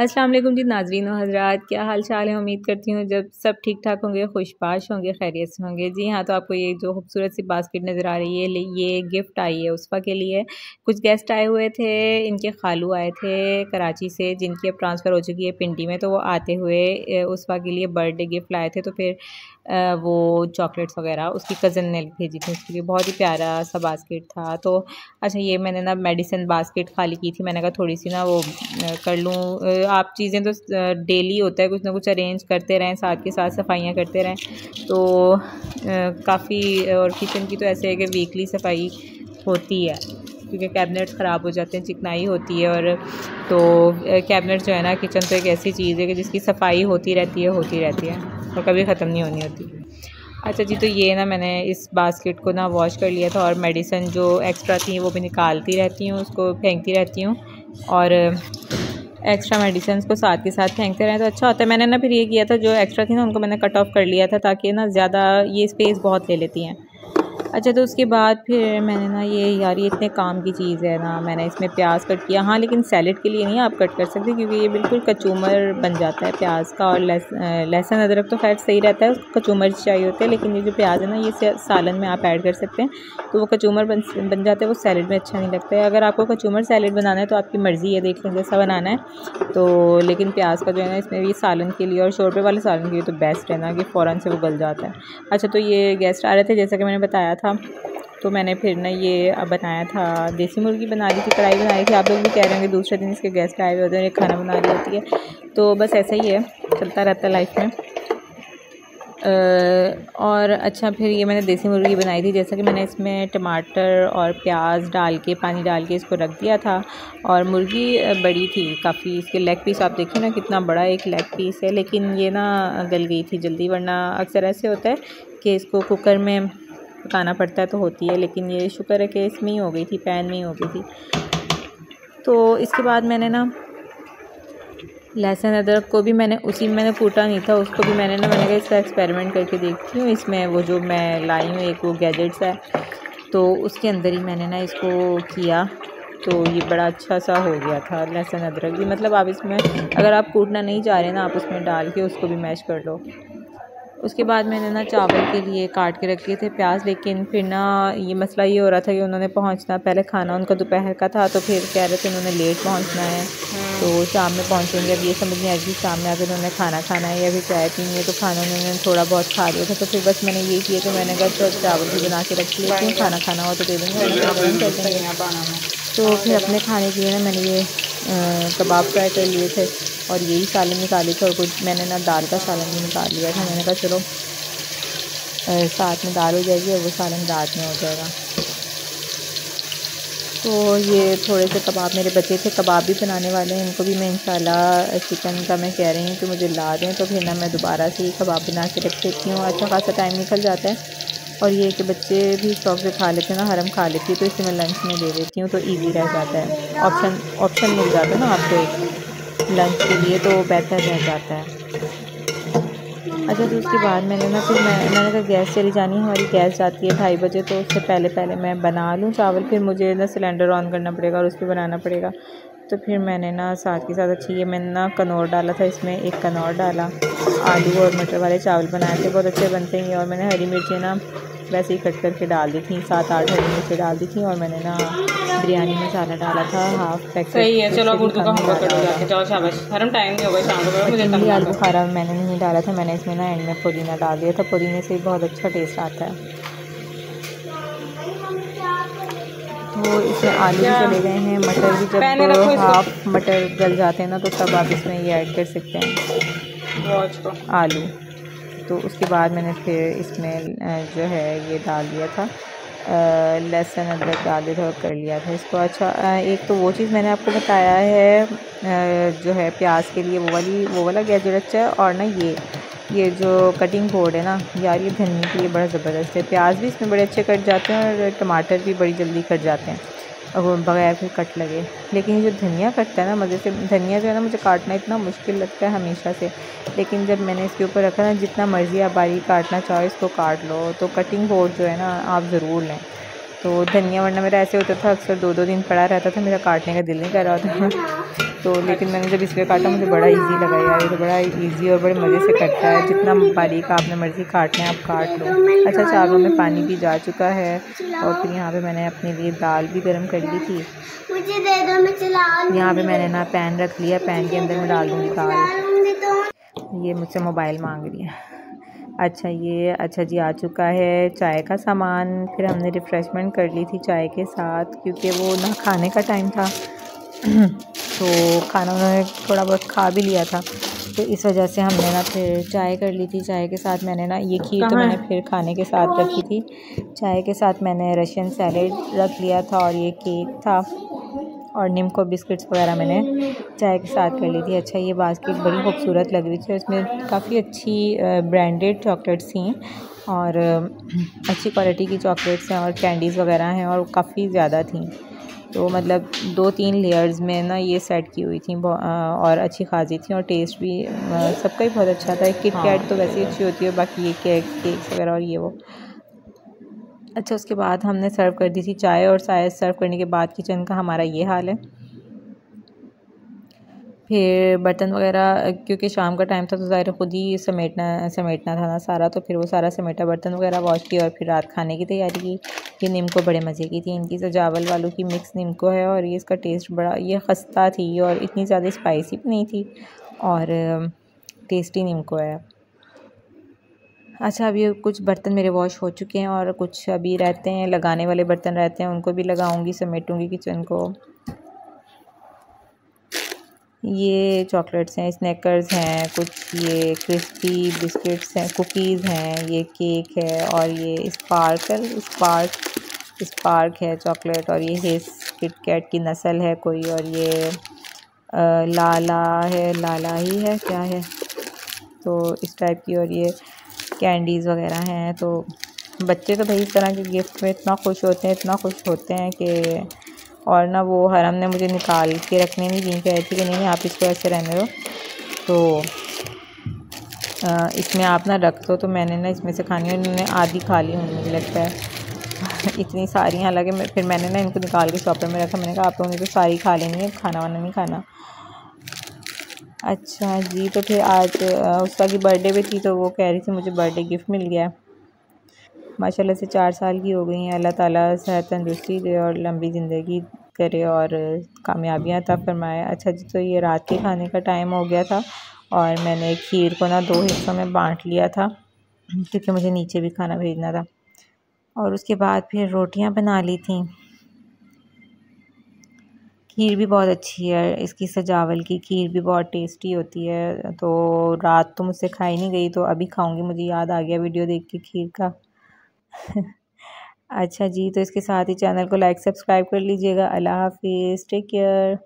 अस्सलाम वालेकुम जी नाजरीन और हजरात, क्या हाल चाल है। उम्मीद करती हूँ जब सब ठीक ठाक होंगे, खुशपाश होंगे, खैरियत से होंगे। जी हाँ, तो आपको ये जो खूबसूरत सी बास्केट नज़र आ रही है, ये गिफ्ट आई है उस्फा के लिए। कुछ गेस्ट आए हुए थे, इनके खालू आए थे कराची से, जिनकी अब ट्रांसफ़र हो चुकी है पिंडी में। तो वो आते हुए उस्फा के लिए बर्थडे गिफ्ट लाए थे, तो फिर वो चॉकलेट्स वगैरह उसकी कज़न ने भेजी थी उसके लिए। बहुत ही प्यारा सा बास्केट था। तो अच्छा, ये मैंने ना मेडिसिन बास्केट खाली की थी, मैंने कहा थोड़ी सी ना वो कर लूँ। आप चीज़ें तो डेली होता है, कुछ ना कुछ अरेंज करते रहें, साथ के साथ सफाइयाँ करते रहें, तो काफ़ी। और किचन की तो ऐसे है कि वीकली सफाई होती है, क्योंकि कैबिनेट्स ख़राब हो जाते हैं, चिकनाई होती है। और तो कैबिनेट जो है ना, किचन तो एक ऐसी चीज़ है कि जिसकी सफाई होती रहती है और कभी ख़त्म नहीं होनी होती। अच्छा जी, तो ये ना मैंने इस बास्केट को ना वॉश कर लिया था, और मेडिसिन जो एक्स्ट्रा थी वो भी निकालती रहती हूँ, उसको फेंकती रहती हूँ, और एक्स्ट्रा मेडिसिन को साथ के साथ फेंकते रहें तो अच्छा होता है। मैंने ना फिर ये किया था, जो एक्स्ट्रा थी ना उनको मैंने कट ऑफ कर लिया था, ताकि ना ज़्यादा ये स्पेस बहुत ले लेती हैं। अच्छा, तो उसके बाद फिर मैंने ना ये इतने काम की चीज़ है ना, मैंने इसमें प्याज कट किया। हाँ, लेकिन सैलेड के लिए नहीं आप कट कर सकते, क्योंकि ये बिल्कुल कचूमर बन जाता है प्याज का। और लहसुन अदरक तो खैर सही रहता है, कचूमर चाहिए होता है, लेकिन ये जो प्याज है ना, ये सालन में आप ऐड कर सकते हैं, तो वो कचूमर बन जाता है, वो सैलेड में अच्छा नहीं लगता है। अगर आपको कचूमर सैलेड बनाना है तो आपकी मर्ज़ी है, देख लें जैसा बनाना है। तो लेकिन प्याज का जो है ना, इसमें भी सालन के लिए और शोरबे वाले सालन के लिए तो बेस्ट है ना, कि फ़ौरन से वो गल जाता है। अच्छा, तो ये गेस्ट आ रहे थे जैसा कि मैंने बताया था, तो मैंने फिर ना ये बनाया था, देसी मुर्गी बना ली थी, कढ़ाई बना ली थी। आप लोग भी कह रहे होंगे दूसरे दिन इसके गेस्ट आए हुए होते हैं, खाना बना रही होती है। तो बस ऐसा ही है, चलता रहता है लाइफ में। और अच्छा, फिर ये मैंने देसी मुर्गी बनाई थी, जैसा कि मैंने इसमें टमाटर और प्याज डाल के, पानी डाल के इसको रख दिया था। और मुर्गी बड़ी थी काफ़ी, इसके लेग पीस आप देखिए ना कितना बड़ा एक लेग पीस है, लेकिन ये ना गल गई थी जल्दी, वरना अक्सर ऐसे होता है कि इसको कुकर में पकाना पड़ता है, तो होती है, लेकिन ये शुक्र है कि इसमें ही हो गई थी, पैन में ही हो गई थी। तो इसके बाद मैंने ना लहसुन अदरक को भी मैंने कूटा नहीं था, उसको भी मैंने कहा इसका एक्सपेरिमेंट करके देखती हूँ। इसमें वो जो मैं लाई हूँ एक वो गैजेट्स है, तो उसके अंदर ही मैंने ना इसको किया, तो ये बड़ा अच्छा सा हो गया था। लहसुन अदरक भी, मतलब आप इसमें अगर आप कूटना नहीं चाह रहे ना, आप उसमें डाल के उसको भी मैश कर लो। उसके बाद मैंने ना चावल के लिए काट के रखे थे प्याज, लेकिन फिर ना ये मसला ये हो रहा था कि उन्होंने पहुंचना, पहले खाना उनका दोपहर का था, तो फिर कह रहे थे उन्होंने लेट पहुंचना है, तो शाम में पहुंचेंगे। अब ये समझ नहीं आया कि शाम में आकर उन्होंने खाना खाना है या फिर चाय पीनी है, तो खाना उन्होंने थोड़ा बहुत खा लिया था। तो फिर बस मैंने ये किया कि मैंने कहा चावल भी बना के रख लिया, क्यों खाना खाना हो तो दे देंगे। तो फिर अपने खाने के लिए ना मैंने ये कबाब फ्राई कर लिए थे, और यही सालन निकाली थी, और कुछ मैंने ना दाल का सालन भी निकाल लिया था। मैंने कहा चलो साथ में दाल हो जाएगी, और वो सालन रात में हो जाएगा। तो ये थोड़े से कबाब मेरे बचे थे, कबाब भी बनाने वाले हैं, इनको भी मैं इंशाल्लाह चिकन का मैं कह रही हूँ कि मुझे ला दें, तो फिर ना मैं दोबारा से कबाब बना के रख देती हूँ। अच्छा खासा टाइम निकल जाता है, और ये कि बच्चे भी शौक से खा लेते हैं ना, हरम खा लेती है, तो इसे मैं लंच में दे देती हूँ, तो इजी रह जाता है। ऑप्शन मिल जाता है ना आपको एक लंच के लिए, तो बेहतर रह जाता है। अच्छा, तो उसके बाद मैंने ना फिर मैंने कहा गैस चली जानी है, हमारी गैस जाती है 2:30 बजे, तो उससे पहले मैं बना लूँ चावल, फिर मुझे ना सिलेंडर ऑन करना पड़ेगा और उस पर बनाना पड़ेगा। तो फिर मैंने ना साथ के साथ अच्छी ये मैंने ना कनौर डाला था, इसमें एक कनौर डाला, आलू और मटर वाले चावल बनाए थे, बहुत अच्छे बनते हैं। और मैंने हरी मिर्चें ना वैसे ही कट करके डाल दी थी, 7-8 हरी मिर्चें डाल दी थी, और मैंने ना बिरयानी मसाला डाला था, 1/2 पैकेट सही है। चलो गुर्दों का हलवा करो जाके, चलो शाबाश, हरम टाइम नहीं होगा शाम को, मुझे तंग आलू बुखारा मैंने नहीं डाला था, मैंने इसमें ना एंड में पुदीना डाल दिया था, पुदीने से बहुत अच्छा टेस्ट आता है। तो इसमें आलू भी चले गए हैं, मटर भी, जब हाफ मटर गल जाते हैं ना, तो तब आप इसमें ये ऐड कर सकते हैं आलू। तो उसके बाद मैंने फिर इसमें जो है ये डाल दिया था, लहसुन अदरक डाल दिया था, और कर लिया था इसको। अच्छा, एक तो वो चीज़ मैंने आपको बताया है जो है प्याज के लिए, वो वाला गैजेट अच्छा है। और ना ये जो कटिंग बोर्ड है ना यार, ये धनिए के लिए बड़ा ज़बरदस्त है, प्याज भी इसमें बड़े अच्छे कट जाते हैं, और टमाटर भी बड़ी जल्दी कट जाते हैं, और बगैर फिर कट लगे। लेकिन ये जो धनिया कटता है ना मज़े से, धनिया जो है ना मुझे काटना इतना मुश्किल लगता है हमेशा से, लेकिन जब मैंने इसके ऊपर रखा ना, जितना मर्ज़ी आप बारीक काटना चाहो इसको काट लो, तो कटिंग बोर्ड जो है ना आप ज़रूर लें, तो धनिया वरना मेरा ऐसे होता था अक्सर दो दो दिन पड़ा रहता था, मेरा काटने का दिल नहीं कर रहा था। तो लेकिन मैंने जब इसलिए काटा मुझे बड़ा इजी लगा यार, ये तो बड़ा इजी और बड़े मज़े से कटता है, जितना बारीक आपने मर्ज़ी काटना है आप काट लो। अच्छा चावलों में पानी भी जा चुका है और फिर यहाँ पे मैंने अपने लिए दाल भी गर्म कर ली थी। मुझे दे दो, मैं चला लूंगी। यहाँ पे मैंने ना पैन रख लिया, पैन के अंदर मैं डाल दूँगी दाल। ये मुझसे मोबाइल मांग रही है। अच्छा ये अच्छा जी आ चुका है चाय का सामान। फिर हमने रिफ़्रेशमेंट कर ली थी चाय के साथ, क्योंकि वो ना खाने का टाइम था तो खाना उन्होंने थोड़ा बहुत खा भी लिया था, तो इस वजह से हमने ना फिर चाय कर ली थी। चाय के साथ मैंने ना ये खीर तो मैंने फिर खाने के साथ रखी थी। चाय के साथ मैंने रशियन सैलेड रख लिया था और ये केक था और निम्को बिस्किट्स वगैरह मैंने चाय के साथ कर ली थी। अच्छा ये बास्केट बड़ी खूबसूरत लग रही थी, इसमें काफ़ी अच्छी ब्रांडेड चॉकलेट्स थी और अच्छी क्वालिटी की चॉकलेट्स हैं और कैंडीज़ वगैरह हैं और काफ़ी ज़्यादा थी, तो मतलब 2-3 लेयर्स में ना ये सेट की हुई थी और अच्छी खासी थी और टेस्ट भी सबका ही बहुत अच्छा था। किटकैट तो वैसे अच्छी होती है, बाकी ये केक्स वगैरह और ये वो। अच्छा उसके बाद हमने सर्व कर दी थी चाय और चाय सर्व करने के बाद किचन का हमारा ये हाल है। फिर बर्तन वगैरह क्योंकि शाम का टाइम था तो ज़ाहिर ख़ुद ही समेटना था ना सारा, तो फिर वो सारा समेटा, बर्तन वगैरह वॉश किया और फिर रात खाने की तैयारी की। ये निम्को बड़े मज़े की थी, इनकी सजावल वालों की मिक्स निम्को है और ये इसका टेस्ट बड़ा ये खस्ता थी और इतनी ज़्यादा स्पाइसी भी नहीं थी और टेस्टी निम्को है। अच्छा अभी कुछ बर्तन मेरे वॉश हो चुके हैं और कुछ अभी रहते हैं, लगाने वाले बर्तन रहते हैं, उनको भी लगाऊंगी, समेटूंगी किचन को। ये चॉकलेट्स हैं, स्नैकर्स हैं, कुछ ये क्रिस्पी बिस्किट्स हैं, कुकीज़ हैं, ये केक है और ये स्पार्क है चॉकलेट और ये हेस किटकैट की नस्ल है कोई और ये लाला ही है क्या है तो इस टाइप की और ये कैंडीज़ वगैरह हैं। तो बच्चे तो भाई इस तरह के गिफ्ट में इतना खुश होते हैं कि और ना वो हरम ने मुझे निकाल के रखने नहीं दी, कह रही थी कि नहीं आप इसको ऐसे रहने दो, तो इसमें आप ना रख दो, तो मैंने ना इसमें से खानी है, उन्होंने आधी खा ली होंगी मुझे लगता है इतनी सारी। हालांकि फिर मैंने ना इनको निकाल के शॉपर में रखा, मैंने कहा आप लोगों ने तो सारी खा लेनी है, खाना वाना नहीं खाना। अच्छा जी तो फिर आज उसका की बर्थडे भी थी, तो वो कह रही थी मुझे बर्थडे गिफ्ट मिल गया। माशाल्लाह से 4 साल की हो गई हैं, अल्लाह ताला सेहत तंदुरुस्ती दे और लंबी ज़िंदगी करे और कामयाबियाँ अता फरमाए। अच्छा जी तो ये रात के खाने का टाइम हो गया था और मैंने खीर को ना 2 हिस्सों में बांट लिया था क्योंकि मुझे नीचे भी खाना भेजना था और उसके बाद फिर रोटियाँ बना ली थी। खीर भी बहुत अच्छी है, इसकी सजावल की खीर भी बहुत टेस्टी होती है, तो रात तो मुझसे खाई नहीं गई, तो अभी खाऊंगी, मुझे याद आ गया वीडियो देख के खीर का अच्छा जी तो इसके साथ ही चैनल को लाइक सब्सक्राइब कर लीजिएगा। अल्लाह हाफिज़, टेक केयर।